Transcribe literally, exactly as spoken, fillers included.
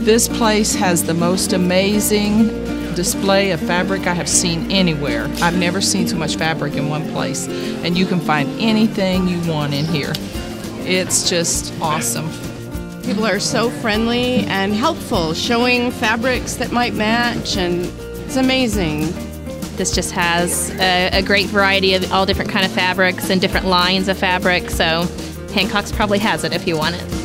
This place has the most amazing display of fabric I have seen anywhere. I've never seen so much fabric in one place, and you can find anything you want in here. It's just awesome. People are so friendly and helpful, showing fabrics that might match, and it's amazing. This just has a, a great variety of all different kind of fabrics and different lines of fabric, so Hancock's probably has it if you want it.